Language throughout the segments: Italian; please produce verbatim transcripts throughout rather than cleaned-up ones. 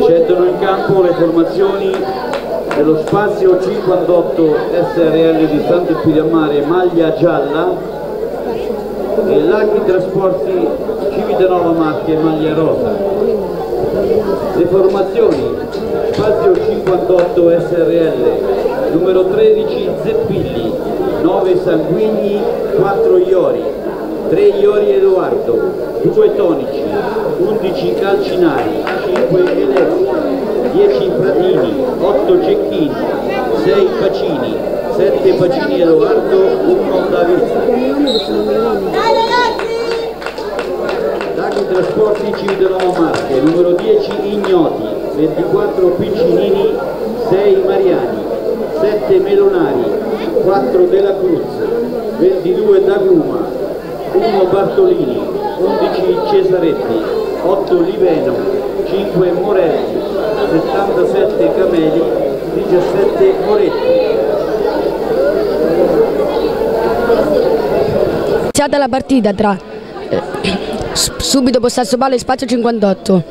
Scendono in campo le formazioni dello Spazio cinquantotto S R L di Sant'Elpidio a Mare, maglia gialla, e Lucky Trasporti Civitanova Marche, maglia rosa. Le formazioni Spazio cinquantotto S R L, numero tredici Zeppilli, nove Sanguigni, quattro Iori, tre Iori Edoardo, due Tonici, undici Calcinari, cinque Eletti, dieci Pratini, otto Cecchini, sei Pacini, sette Pacini Edoardo, uno Davide. Lucky Trasporti Civitanova Marche, numero dieci Ignoti, ventiquattro Piccinini, sei Mariani, sette Melonari, quattro Della Cruz, ventidue D'Agruma, uno Bartolini, undici Cesaretti, otto Liveno, cinque Morelli, settantasette Cameli, diciassette Moretti. Iniziata la partita tra eh, subito possesso palla e Spazio cinquantotto,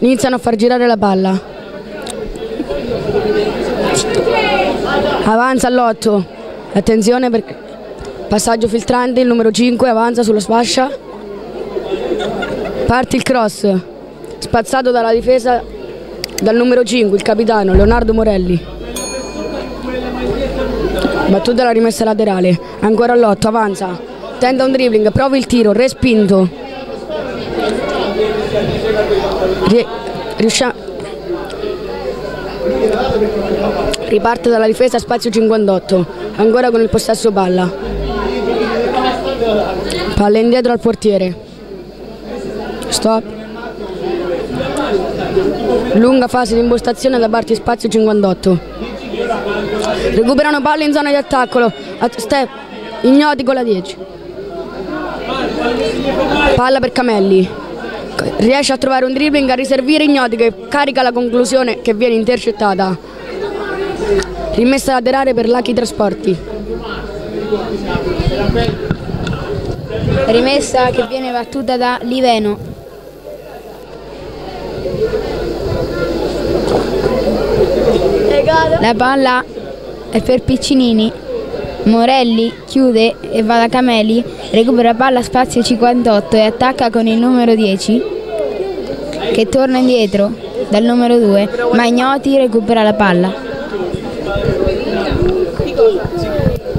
iniziano a far girare la palla, avanza all'otto, attenzione per passaggio filtrante, il numero cinque avanza sulla sfascia, parte il cross, spazzato dalla difesa dal numero cinque, il capitano Leonardo Morelli, battuta la rimessa laterale, ancora all'otto, avanza, tenta un dribbling, prova il tiro, respinto. Riuscia... Riparte dalla difesa Spazio cinquantotto, ancora con il possesso palla. Palla indietro al portiere. Stop. Lunga fase di impostazione da parte di Spazio cinquantotto. Recuperano palla in zona di attacco. Step. Ignoti con la dieci. Palla per Camelli, riesce a trovare un dribbling, a riservire Ignoti che carica la conclusione che viene intercettata. Rimessa laterale per Lucky Trasporti. Rimessa che viene battuta da Liveno. La palla è per Piccinini. Morelli chiude e va da Cameli, recupera palla Spazio cinquantotto e attacca con il numero dieci che torna indietro dal numero due, ma Ignoti recupera la palla.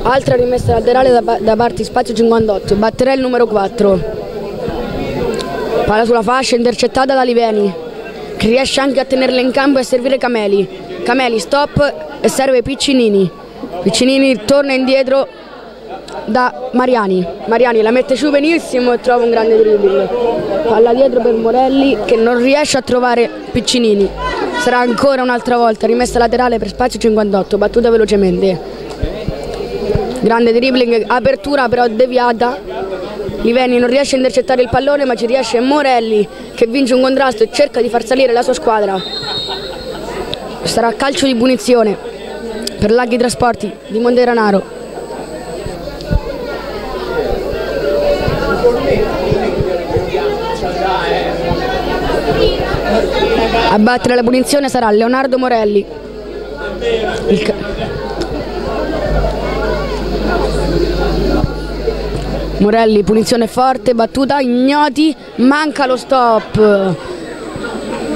Altra rimessa laterale da, da parte Spazio cinquantotto, batterà il numero quattro, palla sulla fascia intercettata da Liveni che riesce anche a tenerla in campo e a servire Cameli. Cameli stop e serve Piccinini. Piccinini torna indietro da Mariani, Mariani la mette su benissimo e trova un grande dribbling, palla dietro per Morelli che non riesce a trovare Piccinini, sarà ancora un'altra volta rimessa laterale per Spazio cinquantotto, battuta velocemente, grande dribbling, apertura però deviata, Liveni non riesce a intercettare il pallone ma ci riesce Morelli che vince un contrasto e cerca di far salire la sua squadra, sarà calcio di punizione per Lucky Trasporti di Monteranaro. A battere la punizione sarà Leonardo Morelli. Il, Morelli, punizione forte, battuta, Ignoti, manca lo stop.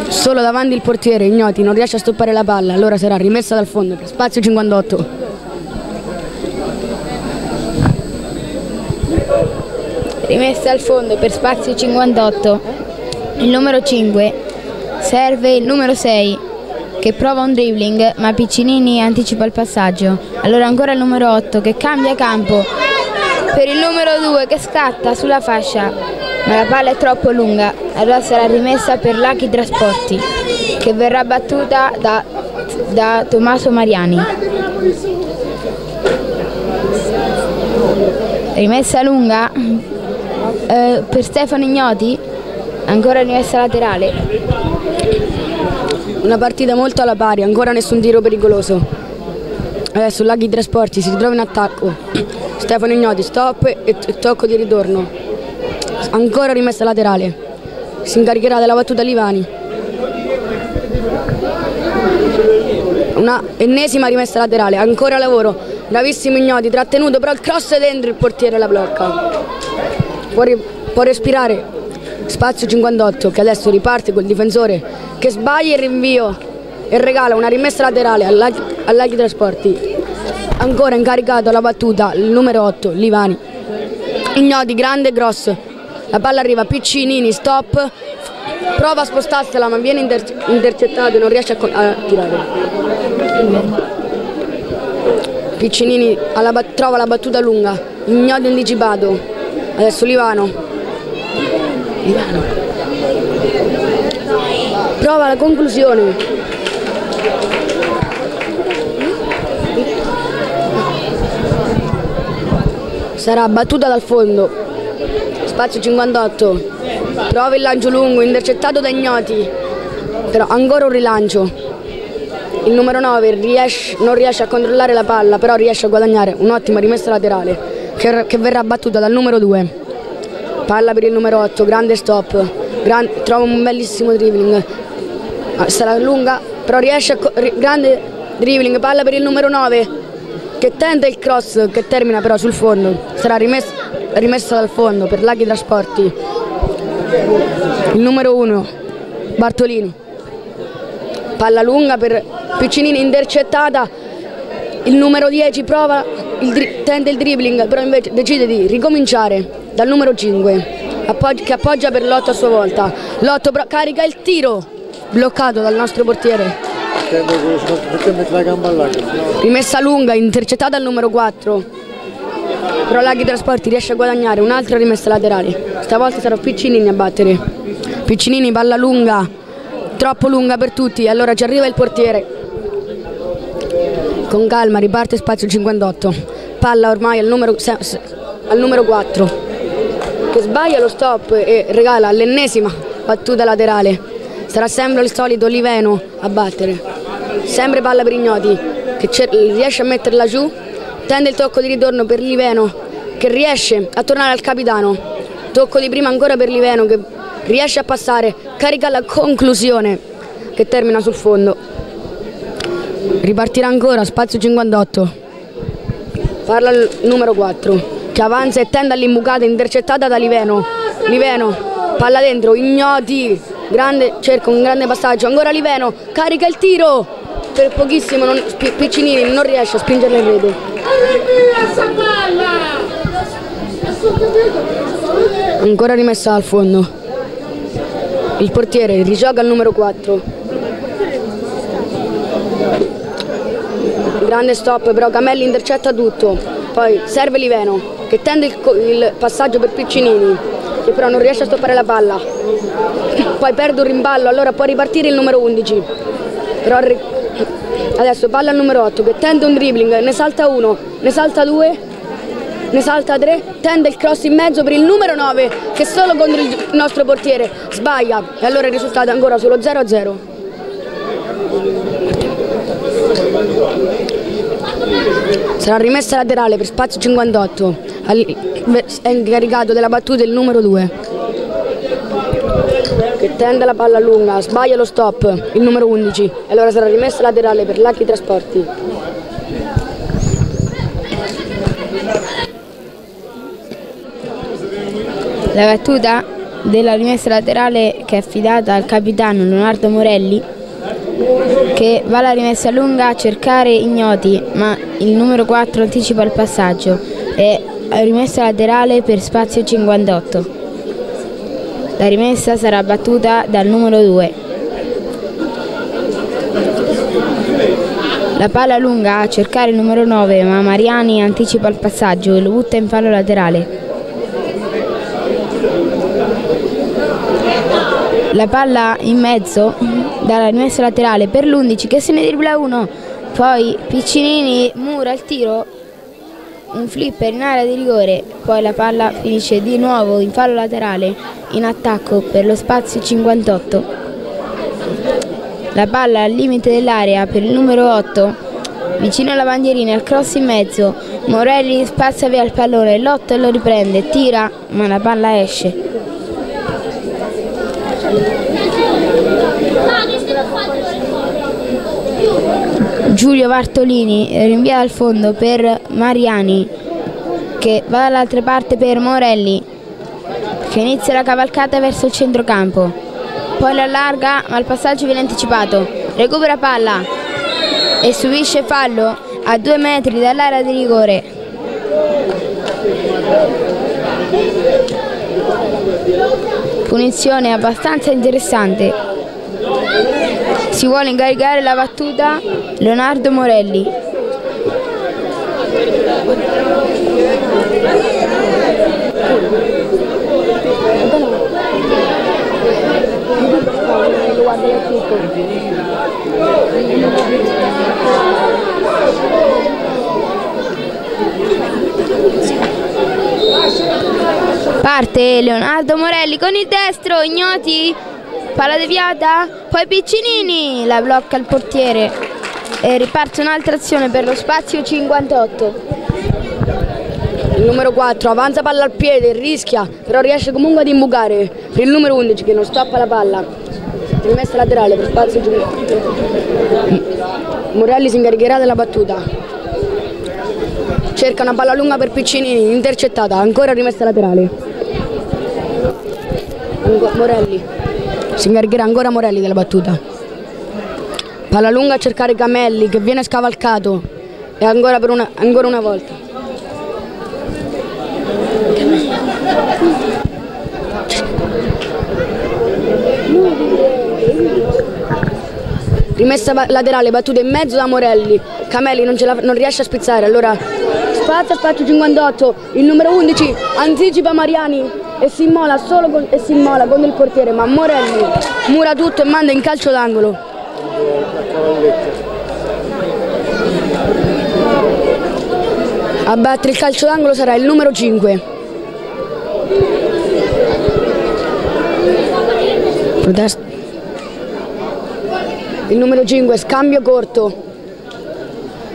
Solo davanti il portiere, Ignoti non riesce a stoppare la palla, allora sarà rimessa dal fondo per Spazio cinquantotto. Rimessa al fondo per Spazio cinquantotto, il numero cinque, serve il numero sei che prova un dribbling ma Piccinini anticipa il passaggio, allora ancora il numero otto che cambia campo per il numero due che scatta sulla fascia. Ma la palla è troppo lunga, allora sarà rimessa per Lucky Trasporti, che verrà battuta da, da Tommaso Mariani. Rimessa lunga eh, per Stefano Ignoti, ancora rimessa laterale. Una partita molto alla pari, ancora nessun tiro pericoloso. Adesso Lucky Trasporti si ritrova in attacco. Stefano Ignoti, stop e tocco di ritorno. Ancora rimessa laterale, si incaricherà della battuta Livani. Una ennesima rimessa laterale, ancora lavoro, bravissimo Ignoti, trattenuto però il cross dentro, il portiere la blocca. Può, può respirare Spazio cinquantotto, che adesso riparte col difensore che sbaglia il rinvio e regala una rimessa laterale a Lucky Trasporti. Ancora incaricato la battuta il numero otto, Livani. Ignoti, grande e grosso, la palla arriva, Piccinini, stop, prova a spostarsela ma viene inter intercettato e non riesce a, a tirare. Piccinini alla trova la battuta lunga, Ignoti anticipato, adesso Livano. Livano prova la conclusione, sarà battuta dal fondo. Spazio cinquantotto prova il lancio lungo, intercettato da Ignoti, però ancora un rilancio, il numero nove riesce, non riesce a controllare la palla, però riesce a guadagnare un'ottima rimessa laterale che, che verrà battuta dal numero due. Palla per il numero otto, grande stop, gran, trova un bellissimo dribbling, sarà lunga, però riesce a... grande dribbling, palla per il numero nove, che tenta il cross, che termina però sul fondo, sarà rimessa, rimessa dal fondo per Lucky Trasporti. Il numero uno, Bartolini, palla lunga per Piccinini, intercettata, il numero dieci prova, il tenta il dribbling, però invece decide di ricominciare dal numero cinque, che appoggia per l'otto a sua volta. L'otto carica il tiro, bloccato dal nostro portiere. Rimessa lunga, intercettata al numero quattro. Però Lucky Trasporti riesce a guadagnare un'altra rimessa laterale. Stavolta sarà Piccinini a battere. Piccinini, palla lunga, troppo lunga per tutti, allora ci arriva il portiere. Con calma riparte Spazio cinquantotto. Palla ormai al numero, al numero quattro. Che sbaglia lo stop e regala l'ennesima battuta laterale. Sarà sempre il solito Liveno a battere. Sempre palla per Ignoti, che riesce a metterla giù, tende il tocco di ritorno per Liveno, che riesce a tornare al capitano. Tocco di prima ancora per Liveno, che riesce a passare, carica la conclusione, che termina sul fondo. Ripartirà ancora Spazio cinquantotto. Parla il numero quattro, che avanza e tende all'imbucata, intercettata da Liveno. Liveno, palla dentro, Ignoti, grande, cerca un grande passaggio, ancora Liveno, carica il tiro, per pochissimo non, Piccinini non riesce a spingerla in rete. Ancora rimessa al fondo, il portiere rigioca al numero quattro, grande stop, però Camelli intercetta tutto, poi serve Liveno, che tende il, il passaggio per Piccinini, che però non riesce a stoppare la palla, poi perde un rimballo, allora può ripartire il numero undici, però adesso palla al numero otto, che tende un dribbling, ne salta uno, ne salta due, ne salta tre, tende il cross in mezzo per il numero nove, che solo contro il nostro portiere sbaglia, e allora il risultato è ancora solo zero a zero. Sarà rimessa laterale per Spazio cinquantotto, è incaricato della battuta il numero due, che tende la palla lunga, sbaglia lo stop, il numero undici, e allora sarà rimessa laterale per Lucky Trasporti. La battuta della rimessa laterale, che è affidata al capitano Leonardo Morelli, che va alla rimessa lunga a cercare Ignoti, ma il numero quattro anticipa il passaggio e rimessa laterale per Spazio cinquantotto. La rimessa sarà battuta dal numero due. La palla lunga a cercare il numero nove, ma Mariani anticipa il passaggio e lo butta in fallo laterale. La palla in mezzo dalla rimessa laterale per l'undici, che se ne dribbla uno, poi Piccinini mura il tiro, un flipper in area di rigore, poi la palla finisce di nuovo in fallo laterale in attacco per lo Spazio cinquantotto. La palla al limite dell'area per il numero otto, vicino alla bandierina, al cross in mezzo, Morelli spazza via il pallone, l'otto lo riprende, tira, ma la palla esce. Giulio Bartolini rinvia al fondo per Mariani, che va dall'altra parte per Morelli, che inizia la cavalcata verso il centrocampo, poi la allarga ma il passaggio viene anticipato, recupera palla e subisce fallo a due metri dall'area di rigore. Punizione abbastanza interessante, si vuole incaricare la battuta Leonardo Morelli. Parte Leonardo Morelli con il destro, Ignoti, palla deviata, poi Piccinini, la blocca il portiere e riparte un'altra azione per lo Spazio cinquantotto. Il numero quattro avanza palla al piede, rischia, però riesce comunque ad imbucare per il numero undici che non stoppa la palla. Rimessa laterale per Spazio cinquantotto. Morelli si incaricherà della battuta. Cerca una palla lunga per Piccinini, intercettata, ancora rimessa laterale. Morelli, si incaricherà ancora Morelli della battuta. Palla lunga a cercare Gamelli, che viene scavalcato e ancora, per una, ancora una volta. Rimessa laterale, battuta in mezzo da Morelli. Gamelli non, ce la, non riesce a spizzare, allora... Spazio Spazio cinquantotto, il numero undici anticipa Mariani e si immola solo con, e si immola con il portiere, ma Morelli mura tutto e manda in calcio d'angolo. A battere il calcio d'angolo sarà il numero cinque. Protesta. Il numero cinque, scambio corto.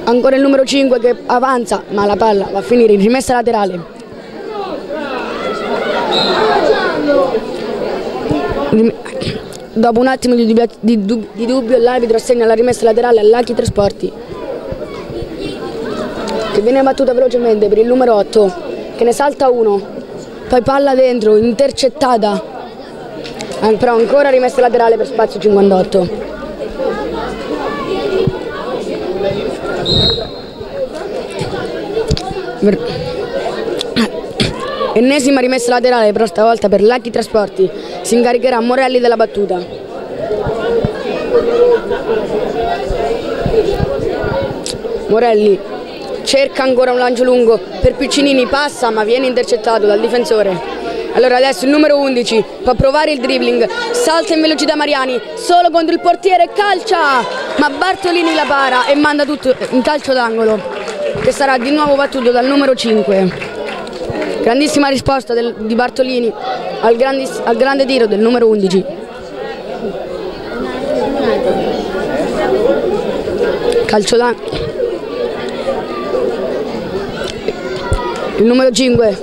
Ancora il numero cinque che avanza, ma la palla va a finire in rimessa laterale. Dopo un attimo di dubbio, di dubbio, di dubbio l'arbitro assegna la rimessa laterale a Lucky Trasporti, che viene battuta velocemente per il numero otto, che ne salta uno, poi palla dentro, intercettata, però ancora rimessa laterale per Spazio cinquantotto. Ennesima rimessa laterale, però stavolta per Lucky Trasporti, si incaricherà Morelli della battuta. Morelli cerca ancora un lancio lungo per Piccinini, passa ma viene intercettato dal difensore. Allora adesso il numero undici può provare il dribbling, salta in velocità Mariani, solo contro il portiere, calcia, ma Bartolini la para e manda tutto in calcio d'angolo, che sarà di nuovo battuto dal numero cinque. Grandissima risposta del, di Bartolini al, grandis, al grande tiro del numero undici. Calcio d'angolo. Il numero cinque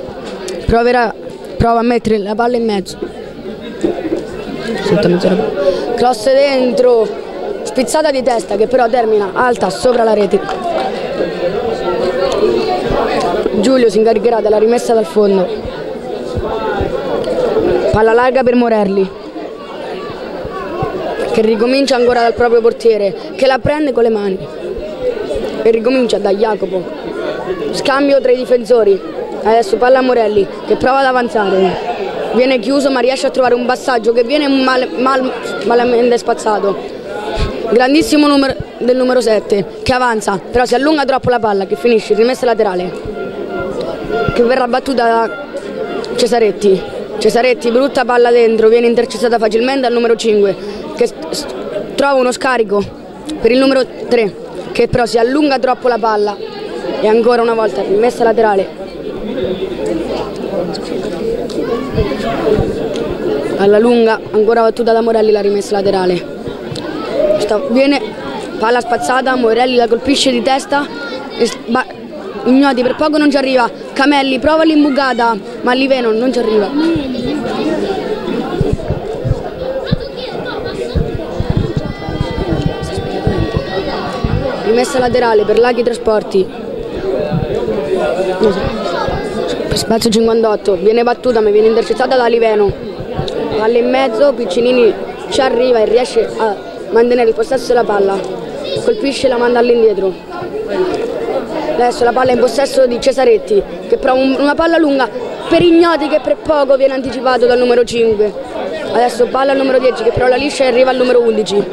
proverà, prova a mettere la palla in mezzo. Cross dentro, spizzata di testa che però termina alta sopra la rete. Giulio si incaricherà della rimessa dal fondo. Palla larga per Morelli, che ricomincia ancora dal proprio portiere, che la prende con le mani e ricomincia da Jacopo. Scambio tra i difensori. Adesso palla a Morelli, che prova ad avanzare, viene chiuso ma riesce a trovare un passaggio che viene mal, mal, malamente spazzato. Grandissimo numero del numero sette, che avanza, però si allunga troppo la palla, che finisce in rimessa laterale, che verrà battuta da Cesaretti. Cesaretti, brutta palla dentro, viene intercettata facilmente al numero cinque, che trova uno scarico per il numero tre, che però si allunga troppo la palla e ancora una volta rimessa laterale. Alla lunga, ancora battuta da Morelli la rimessa laterale. Viene palla spazzata, Morelli la colpisce di testa e Ignoti per poco non ci arriva. Gamelli prova l'imbucata ma Liveno non ci arriva. rimessa laterale per Lucky Trasporti. Spazio cinquantotto, viene battuta ma viene intercettata da Liveno. Palla in mezzo, Piccinini ci arriva e riesce a mantenere il possesso della palla. Colpisce e la manda all'indietro. Adesso la palla è in possesso di Cesaretti, che prova una palla lunga per Ignoti, che per poco viene anticipato dal numero cinque. Adesso palla al numero dieci, che però la liscia e arriva al numero undici.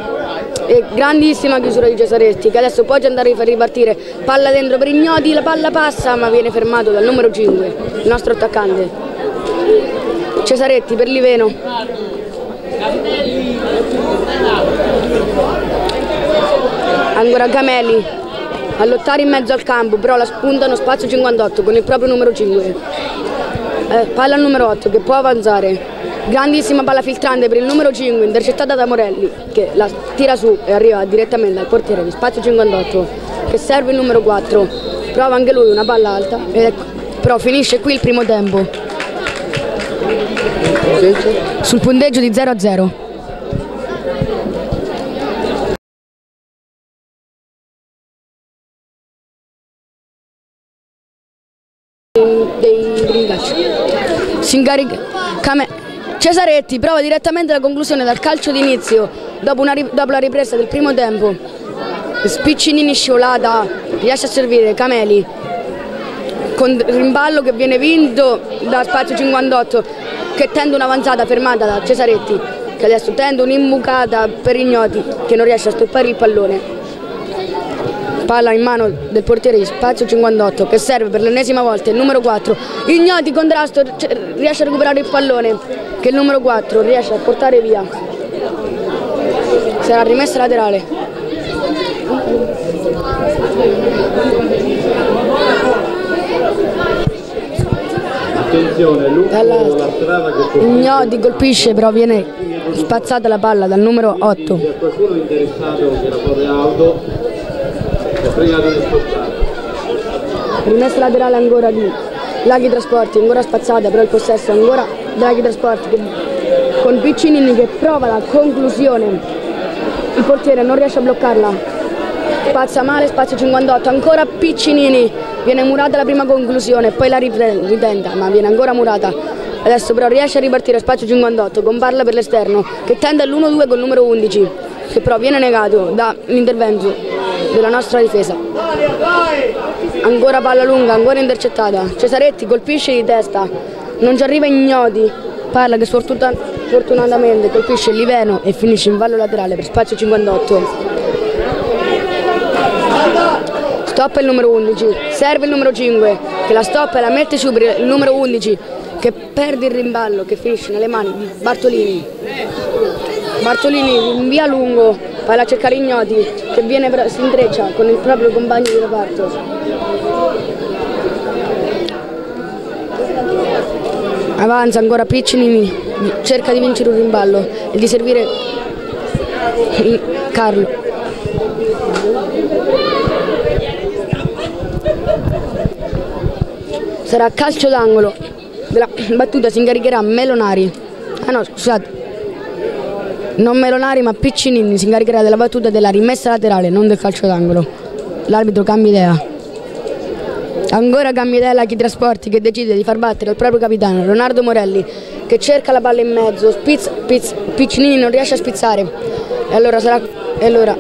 E grandissima chiusura di Cesaretti, che adesso può andare a far ripartire. Palla dentro per Ignoti, la palla passa ma viene fermato dal numero cinque, il nostro attaccante. Cesaretti per Liveno. Ancora Gamelli a lottare in mezzo al campo, però la spuntano Spazio cinquantotto con il proprio numero cinque. Eh, palla al numero otto che può avanzare. Grandissima palla filtrante per il numero cinque, intercettata da Morelli, che la tira su e arriva direttamente al portiere di Spazio cinquantotto, che serve il numero quattro. Prova anche lui una palla alta, ed però finisce qui il primo tempo. Sul punteggio di zero a zero. Si incarica Cesaretti, prova direttamente la conclusione dal calcio d'inizio dopo, dopo la ripresa del primo tempo. Spiccinini scivolata, riesce a servire Cameli con rimballo che viene vinto da Spazio cinquantotto, che tende un'avanzata fermata da Cesaretti, che adesso tende un'imbucata per Ignoti, che non riesce a stoppare il pallone. Palla in mano del portiere di Spazio cinquantotto, che serve per l'ennesima volta il numero quattro. Ignoti, contrasto, riesce a recuperare il pallone, che il numero quattro riesce a portare via. Sarà rimessa laterale. Attenzione, la strada che Ignoti colpisce, però viene spazzata la palla dal numero otto. Se qualcuno è interessato che la propria auto è pregato di spostare. Rimessa laterale ancora di Lucky Trasporti, ancora spazzata, però il possesso ancora Lucky Trasporti, che, con Piccinini che prova la conclusione, il portiere non riesce a bloccarla, passa male Spazio cinquantotto, ancora Piccinini, viene murata la prima conclusione, poi la ritenta ma viene ancora murata. Adesso però riesce a ripartire Spazio cinquantotto con palla per l'esterno, che tende all'uno due col numero undici, che però viene negato dall'intervento della nostra difesa. Ancora palla lunga, ancora intercettata, Cesaretti colpisce di testa, non ci arriva Ignoti, palla che sfortuna, sfortunatamente colpisce Liveno e finisce in vallo laterale per Spazio cinquantotto. Stoppa il numero undici, serve il numero cinque, che la stoppa e la mette su per il numero undici, che perde il rimballo, che finisce nelle mani di Bartolini. Bartolini in via lungo, palla a cercare Ignoti, che viene, si intreccia con il proprio compagno di reparto. Avanza ancora Piccinini, cerca di vincere un rimballo e di servire Carlo. Sarà calcio d'angolo, della battuta si incaricherà Melonari. Ah no, scusate, non Melonari ma Piccinini si incaricherà della battuta della rimessa laterale, non del calcio d'angolo. L'arbitro cambia idea. Ancora Cammitella Lucky Trasporti, che decide di far battere il proprio capitano Leonardo Morelli, che cerca la palla in mezzo, spizz, pizz, Piccinini non riesce a spizzare e allora, sarà, e allora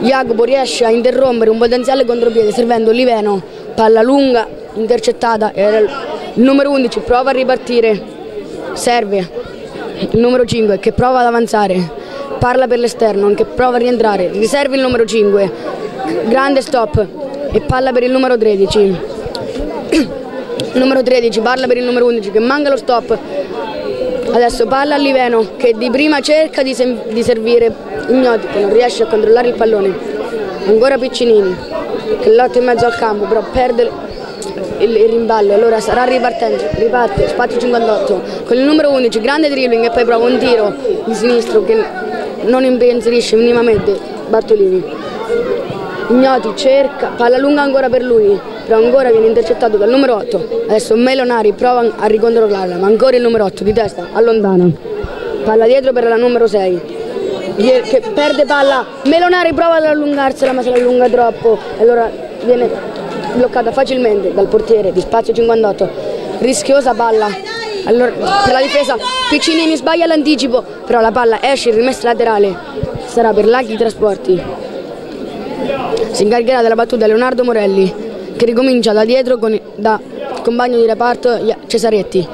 Jacopo riesce a interrompere un potenziale contropiede servendo Liveno, palla lunga intercettata, il numero undici prova a ripartire, serve il numero cinque che prova ad avanzare, parla per l'esterno anche, prova a rientrare, riserve il numero cinque, grande stop e palla per il numero tredici. Numero tredici, parla per il numero undici, che manca lo stop. Adesso palla a Liveno, che di prima cerca di, di servire Ignoti, che non riesce a controllare il pallone. Ancora Piccinini, che lotta in mezzo al campo, però perde il, il rimballo. Allora sarà ripartente, riparte Spazio cinquantotto con il numero undici, grande dribbling e poi prova un tiro di sinistro che non impensierisce minimamente Bartolini. Ignoti cerca, palla lunga ancora per lui, però ancora viene intercettato dal numero otto. Adesso Melonari prova a ricontrollarla, ma ancora il numero otto di testa allontana. Palla dietro per la numero sei. che perde palla, Melonari prova ad allungarsela ma se la allunga troppo e allora viene bloccata facilmente dal portiere di Spazio cinquantotto, rischiosa palla allora, per la difesa. Piccinini sbaglia l'anticipo, però la palla esce in rimessa laterale, sarà per Lucky Trasporti. Si incaricherà della battuta Leonardo Morelli, che ricomincia da dietro con, da compagno di reparto Cesaretti,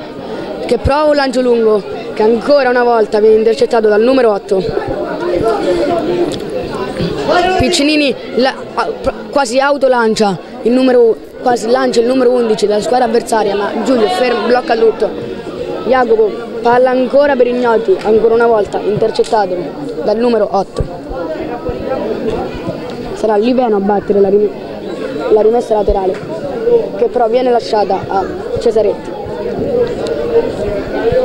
che prova un lancio lungo che ancora una volta viene intercettato dal numero otto. Piccinini la, quasi autolancia il numero, quasi lancia il numero undici dalla squadra avversaria, ma Giulio fermo, blocca tutto. Jacopo, palla ancora per Ignati, ancora una volta intercettato dal numero otto. Sarà Liveno a battere la rimessa. La rimessa laterale che però viene lasciata a Cesaretti.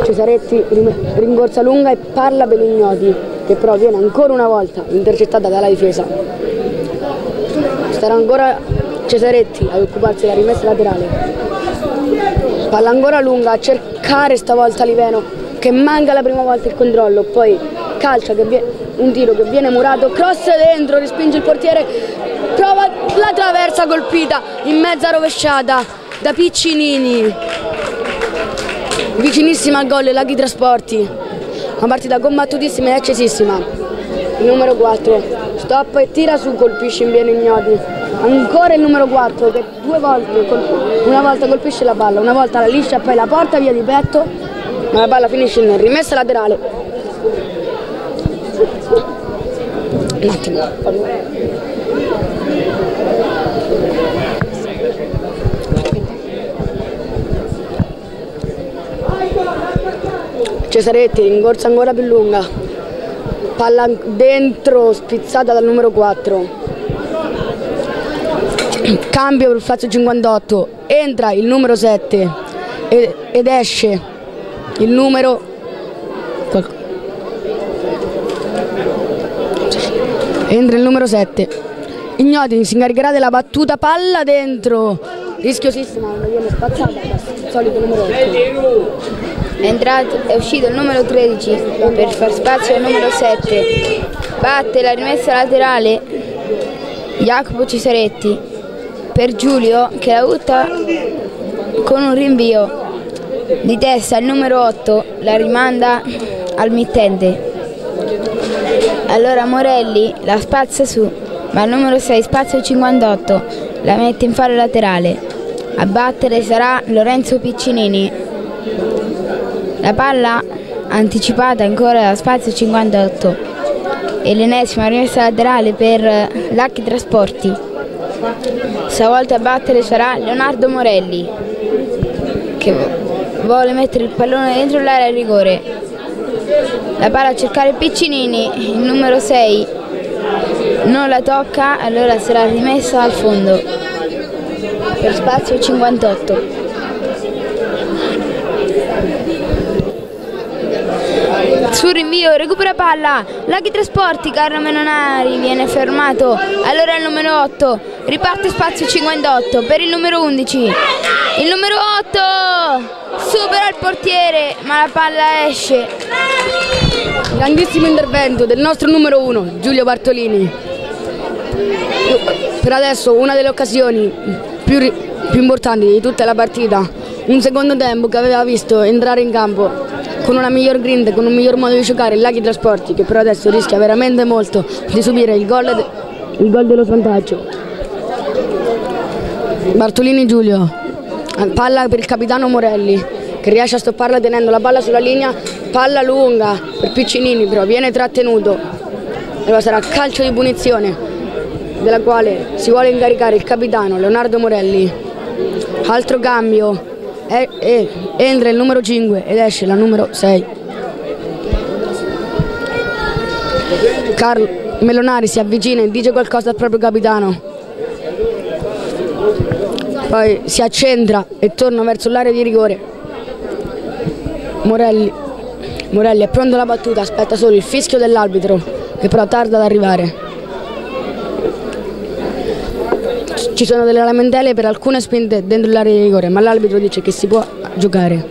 Cesaretti ringorsa lunga e parla per Ignoti, che però viene ancora una volta intercettata dalla difesa. Starà ancora Cesaretti ad occuparsi della rimessa laterale. Palla ancora lunga a cercare stavolta Liveno, che manca la prima volta il controllo, poi calcia che viene, un tiro che viene murato, cross dentro, respinge il portiere. Prova la traversa colpita in mezza rovesciata da Piccinini. Vicinissima al gol Lucky Trasporti. Una partita combattutissima e accesissima. Il numero quattro stop e tira su, colpisce in pieno Ignoti. Ancora il numero quattro che due volte, una volta colpisce la palla, una volta la liscia e poi la porta via di petto, ma la palla finisce in rimessa laterale. Un attimo. Cesaretti ringorsa ancora più lunga, palla dentro spizzata dal numero quattro. Cambio per Spazio cinquantotto, entra il numero sette ed, ed esce il numero entra il numero sette. Ignoti si incaricherà della battuta, palla dentro, rischiosissima, non viene spazzata, il solito numero otto. È, entrato, è uscito il numero tredici per far spazio al numero sette. Batte la rimessa laterale Jacopo Cesaretti per Giulio, che la butta con un rinvio di testa al numero otto, la rimanda al mittente. Allora Morelli la spazza su, ma il numero sei Spazio cinquantotto la mette in fallo laterale. A battere sarà Lorenzo Piccinini. La palla anticipata ancora da Spazio cinquantotto e l'ennesima rimessa laterale per Lucky Trasporti. Stavolta a battere sarà Leonardo Morelli, che vuole mettere il pallone dentro l'area di rigore. La palla a cercare Piccinini, il numero sei non la tocca, allora sarà rimessa al fondo per Spazio cinquantotto. Sul rinvio recupera palla Lucky Trasporti, Carlo Melonari viene fermato, allora il numero otto riparte Spazio cinquantotto per il numero undici, il numero otto supera il portiere ma la palla esce. Grandissimo intervento del nostro numero uno Giulio Bartolini. Per adesso una delle occasioni più, più importanti di tutta la partita, un secondo tempo che aveva visto entrare in campo con una miglior grinta, con un miglior modo di giocare Lucky Trasporti, che però adesso rischia veramente molto di subire il gol de il gol dello svantaggio. Bartolini Giulio, palla per il capitano Morelli, che riesce a stopparla tenendo la palla sulla linea, palla lunga per Piccinini, però viene trattenuto. Allora sarà calcio di punizione della quale si vuole incaricare il capitano Leonardo Morelli. Altro cambio. E, e, entra il numero cinque ed esce la numero sei. Carlo Melonari si avvicina e dice qualcosa al proprio capitano, poi si accentra e torna verso l'area di rigore. Morelli, Morelli è pronto alla battuta, aspetta solo il fischio dell'arbitro, che però tarda ad arrivare. Ci sono delle lamentele per alcune spinte dentro l'area di rigore, ma l'arbitro dice che si può giocare.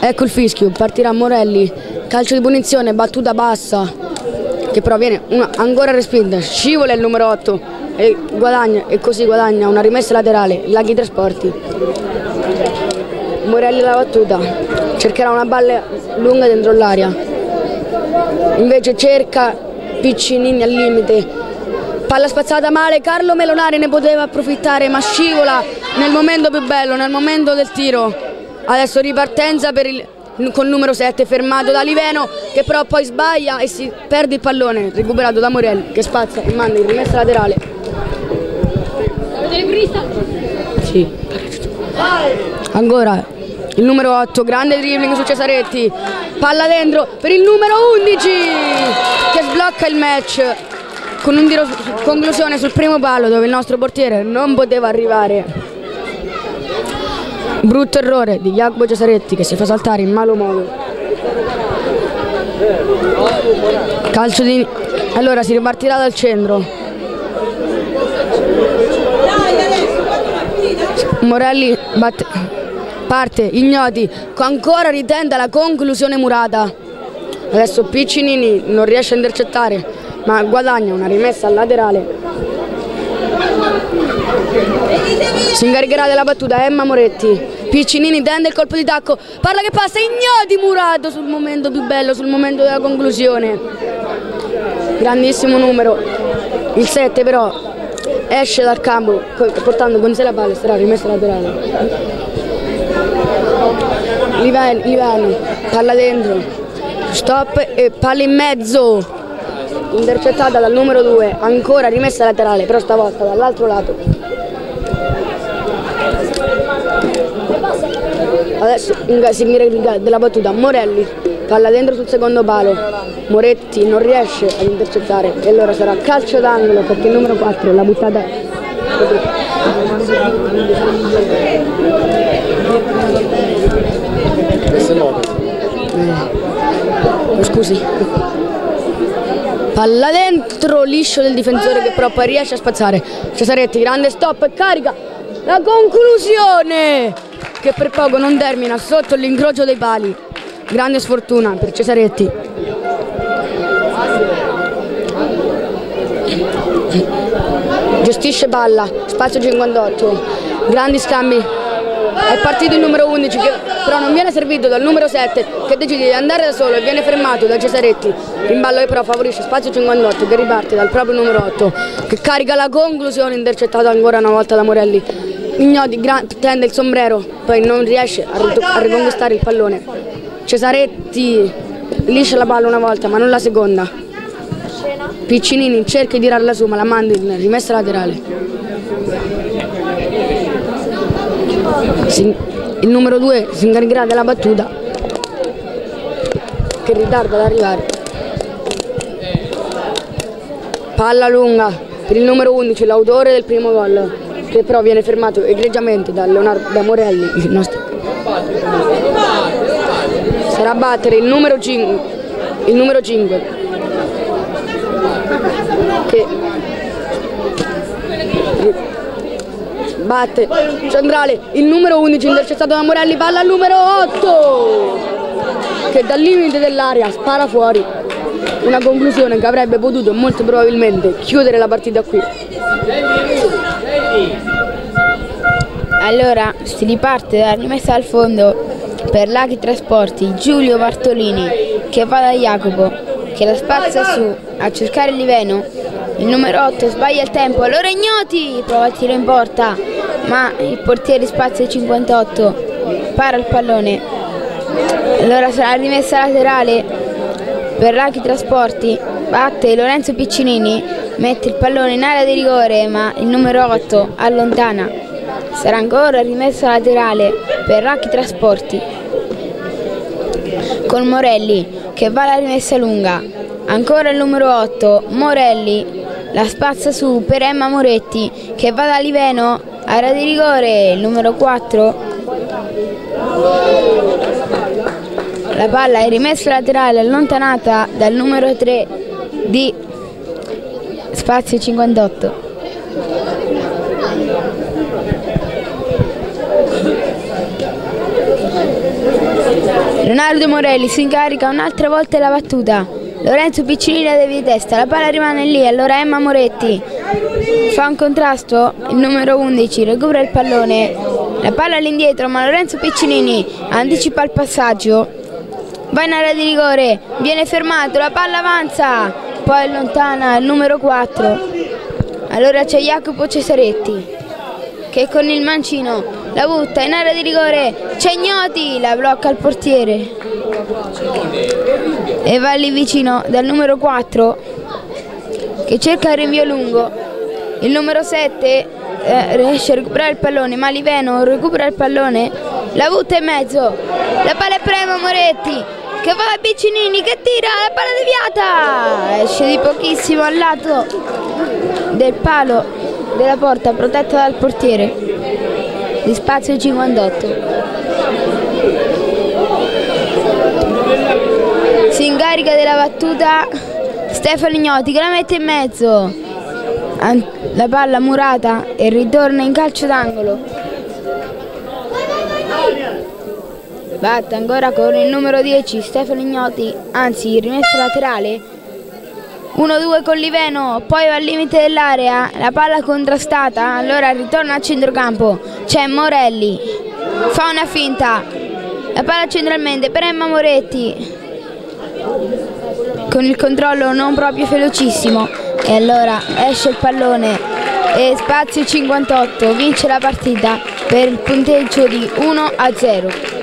Ecco il fischio, partirà Morelli Calcio di punizione, battuta bassa, che però viene una, ancora respinta, scivola il numero otto e guadagna, e così guadagna una rimessa laterale, Lucky Trasporti. Morelli alla battuta, cercherà una balla lunga dentro l'aria, invece cerca Piccinini al limite. Palla spazzata male, Carlo Melonari ne poteva approfittare ma scivola nel momento più bello, nel momento del tiro. Adesso ripartenza per il, con il numero sette, fermato da Liveno, che però poi sbaglia e si perde il pallone, recuperato da Morelli che spazza e manda in rimessa laterale. Sì. Ancora il numero otto, grande dribbling su Cesaretti, palla dentro per il numero undici che sblocca il match. Con un tiro su conclusione sul primo palo dove il nostro portiere non poteva arrivare. Brutto errore di Jacopo Cesaretti che si fa saltare in malo modo. Calcio di... Allora si ripartirà dal centro. Morelli batte... parte, Ignoti, ancora ritenta la conclusione murata. Adesso Piccinini non riesce a intercettare, ma guadagna una rimessa laterale. Si incaricherà della battuta Emma Moretti. Piccinini tende il colpo di tacco, palla che passa, Ignoti murato sul momento più bello, sul momento della conclusione. Grandissimo numero, il sette però esce dal campo portando con sé la palla e sarà rimessa laterale. Livano, palla dentro, stop e palla in mezzo, intercettata dal numero due, ancora rimessa laterale, però stavolta dall'altro lato. Adesso si incarica della battuta Morelli, palla dentro sul secondo palo, Moretti non riesce ad intercettare e allora sarà calcio d'angolo perché il numero quattro l'ha buttata. Eh, scusi. Palla dentro, liscio del difensore che però poi riesce a spazzare. Cesaretti, grande stop e carica la conclusione che per poco non termina sotto l'incrocio dei pali. Grande sfortuna per Cesaretti. Gestisce palla, Spazio cinquantotto, grandi scambi. È partito il numero undici che però non viene servito dal numero sette che decide di andare da solo e viene fermato da Cesaretti. Rimballo che però favorisce Spazio cinquantotto che riparte dal proprio numero otto che carica la conclusione, intercettata ancora una volta da Morelli. Ignoti tende il sombrero, poi non riesce a, a riconquistare il pallone. Cesaretti liscia la palla una volta ma non la seconda. Piccinini cerca di tirarla su ma la manda in rimessa laterale. Il numero due si incaricherà della battuta che ritarda ad arrivare. Palla lunga per il numero undici, l'autore del primo gol, che però viene fermato egregiamente da, Leonardo, da Morelli. Il nostro. Sarà a battere il numero cinque, il numero cinque che batte centrale il numero undici, intercettato da Morelli, palla al numero otto che dal limite dell'area spara fuori. Una conclusione che avrebbe potuto molto probabilmente chiudere la partita qui. Allora si riparte dalla rimessa al fondo per Lucky Trasporti, Giulio Bartolini che va da Jacopo che la spazza su a cercare Liveno. Il numero otto sbaglia il tempo, allora Ignoti prova a tiro in porta ma il portiere Spazio cinquantotto para il pallone. Allora sarà rimessa laterale per Lucky Trasporti, batte Lorenzo Piccinini, mette il pallone in area di rigore ma il numero otto allontana. Sarà ancora rimessa laterale per Lucky Trasporti con Morelli che va alla rimessa lunga, ancora il numero otto Morelli la spazza su per Emma Moretti che va da Liveno, area di rigore, il numero quattro. La palla è rimessa laterale, allontanata dal numero tre di Spazio cinquantotto. Leonardo Morelli si incarica un'altra volta la battuta. Lorenzo Piccinini la devi di testa, la palla rimane lì, allora Emma Moretti fa un contrasto, il numero undici recupera il pallone, la palla all'indietro, ma Lorenzo Piccinini anticipa il passaggio, va in area di rigore, viene fermato, la palla avanza, poi allontana il numero quattro, allora c'è Jacopo Cesaretti che con il mancino la butta in area di rigore, c'è Ignoti, la blocca il portiere e va lì vicino dal numero quattro che cerca il rinvio lungo, il numero sette eh, riesce a recuperare il pallone, ma Liveno recupera il pallone, la butta in mezzo, la palla è prema Moretti che va a Piccinini che tira, la palla deviata, esce di pochissimo al lato del palo della porta protetta dal portiere di Spazio cinquantotto. Si incarica della battuta Stefano Ignoti che la mette in mezzo, la palla murata e ritorna in calcio d'angolo. Batte ancora con il numero dieci Stefano Ignoti, anzi rimessa laterale, uno due con Liveno, poi va al limite dell'area, la palla contrastata, allora ritorna al centrocampo, c'è Morelli, fa una finta, la palla centralmente per Emma Moretti, con il controllo non proprio velocissimo, e allora esce il pallone e Spazio cinquantotto vince la partita per il punteggio di uno a zero.